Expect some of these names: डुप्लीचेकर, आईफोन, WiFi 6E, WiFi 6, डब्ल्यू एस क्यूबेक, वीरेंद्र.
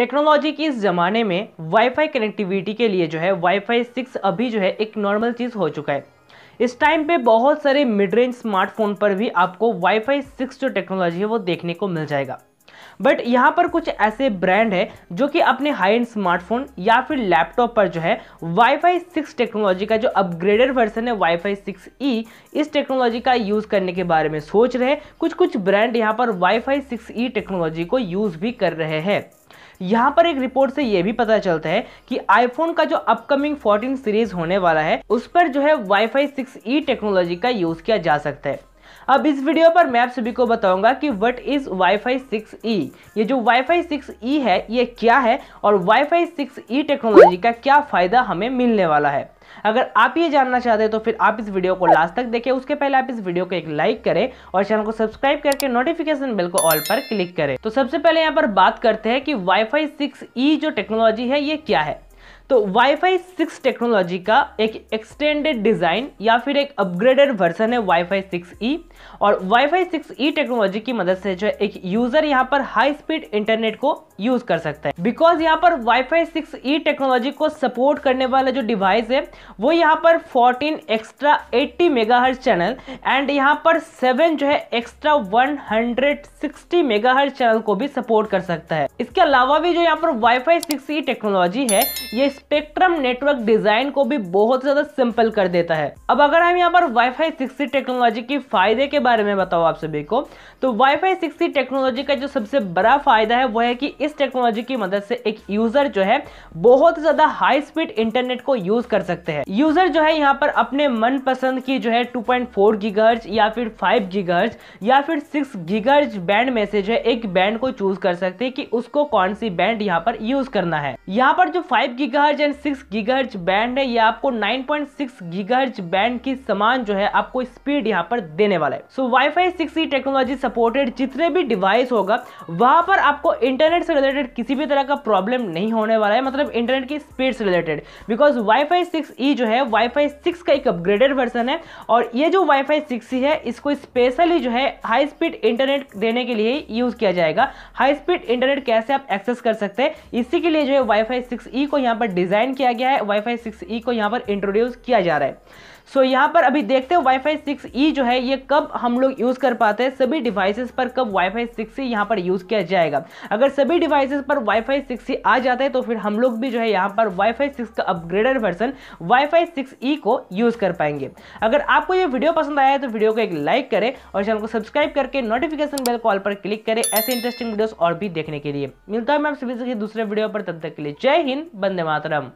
Technology के इस ज़माने में वाईफाई कनेक्टिविटी के लिए जो है वाईफाई 6 अभी जो है एक नॉर्मल चीज़ हो चुका है। इस टाइम पे बहुत सारे मिड रेंज स्मार्टफोन पर भी आपको वाईफाई 6 जो टेक्नोलॉजी है वो देखने को मिल जाएगा। बट यहाँ पर कुछ ऐसे ब्रांड है जो कि अपने हाई एंड स्मार्टफोन या फिर लैपटॉप पर जो है वाईफाई 6 टेक्नोलॉजी का जो अपग्रेडेड वर्जन है वाईफाई 6E इस टेक्नोलॉजी का यूज़ करने के बारे में सोच रहे हैं। कुछ ब्रांड यहाँ पर वाईफाई 6E टेक्नोलॉजी को यूज़ भी कर रहे हैं। यहाँ पर एक रिपोर्ट से यह भी पता चलता है कि आईफोन का जो अपकमिंग 14 सीरीज होने वाला है उस पर जो है वाईफाई 6E टेक्नोलॉजी का यूज़ किया जा सकता है। अब इस वीडियो पर मैं आप सभी को बताऊंगा कि व्हाट इज़ वाईफाई 6E, ये जो वाईफाई 6E है ये क्या है और वाईफाई 6E टेक्नोलॉजी का क्या फ़ायदा हमें मिलने वाला है। अगर आप ये जानना चाहते हैं तो फिर आप इस वीडियो को लास्ट तक देखें। उसके पहले आप इस वीडियो को एक लाइक करें और चैनल को सब्सक्राइब करके नोटिफिकेशन बेल को ऑल पर क्लिक करें। तो सबसे पहले यहाँ पर बात करते हैं कि वाईफाई 6E जो टेक्नोलॉजी है ये क्या है। तो वाईफाई 6 टेक्नोलॉजी का एक एक्सटेंडेड डिज़ाइन या फिर एक अपग्रेडेड वर्जन है वाईफाई 6E और वाईफाई 6E टेक्नोलॉजी की मदद से जो है एक यूज़र यहाँ पर हाई स्पीड इंटरनेट को यूज़ कर सकता है। बिकॉज यहाँ पर वाईफाई 6E टेक्नोलॉजी को सपोर्ट करने वाला जो डिवाइस है वो यहाँ पर 14 एक्स्ट्रा 80 मेगाहर्ट्ज चैनल एंड यहाँ पर 7 जो है एक्स्ट्रा 160 मेगाहर्ट्ज चैनल को भी सपोर्ट कर सकता है। इसके अलावा भी जो यहाँ पर वाईफाई 6E टेक्नोलॉजी है ये स्पेक्ट्रम नेटवर्क डिजाइन को भी बहुत ज्यादा सिंपल कर देता है। अब अगर हम यहाँ पर वाईफाई 6E टेक्नोलॉजी के फायदे के बारे में बताओ आप सभी को, तो वाईफाई 6E टेक्नोलॉजी का जो सबसे बड़ा फायदा है वो है कि इस टेक्नोलॉजी की मदद से एक यूजर जो है बहुत ज्यादा हाई स्पीड इंटरनेट को यूज कर सकते हैं। यूजर जो है यहाँ पर अपने मनपसंद की जो है 2.4 गीगाहर्ट्ज या फिर 5 गीगाहर्ट्ज या फिर 6 गीगाहर्ट्ज बैंड में से जो है एक बैंड को चूज कर सकते हैं कि उसको कौन सी बैंड यहाँ पर यूज करना है। यहाँ पर जो 5 गीगाहर्ट्ज एंड 6 गीगाहर्ट्ज बैंड है ये आपको 9.6 गीगाहर्ट्ज बैंड की समान जो है आपको स्पीड यहाँ पर देने वाला है। So wifi 6E technology supported जितने भी डिवाइस होगा वहां पर आपको इंटरनेट से रिलेटेड किसी भी तरह का प्रॉब्लम नहीं होने वाला है, मतलब इंटरनेट की स्पीड से रिलेटेड। बिकॉज वाईफाई 6E जो है वाईफाई 6 का एक अपग्रेडेड वर्जन है और ये जो वाईफाई 6E है इसको स्पेशली जो है हाई स्पीड इंटरनेट देने के लिए यूज किया जाएगा। हाई स्पीड इंटरनेट कैसे आप एक्सेस कर सकते हैं इसी के लिए जो है वाईफाई 6E को यहाँ पर डिजाइन किया गया है, वाईफाई 6E को यहाँ पर इंट्रोड्यूस किया जा रहा है। सो यहाँ पर अभी देखते हैं वाईफाई 6E जो है ये कब हम लोग यूज़ कर पाते हैं, सभी डिवाइसेस पर कब वाईफाई 6E यहाँ पर यूज़ किया जाएगा। अगर सभी डिवाइसेस पर वाईफाई 6E आ जाता है तो फिर हम लोग भी जो है यहाँ पर वाईफाई 6 का अपग्रेडेड वर्जन वाईफाई 6E को यूज़ कर पाएंगे। अगर आपको ये वीडियो पसंद आया है तो वीडियो को एक लाइक करें और चैनल को सब्सक्राइब करके नोटिफिकेशन बेल कॉल पर क्लिक करें ऐसे इंटरेस्टिंग वीडियोज़ और भी देखने के लिए। मिलता है मैं आप सभी से दूसरे वीडियो पर, तब तक के लिए जय हिंद, वंदे मातरम।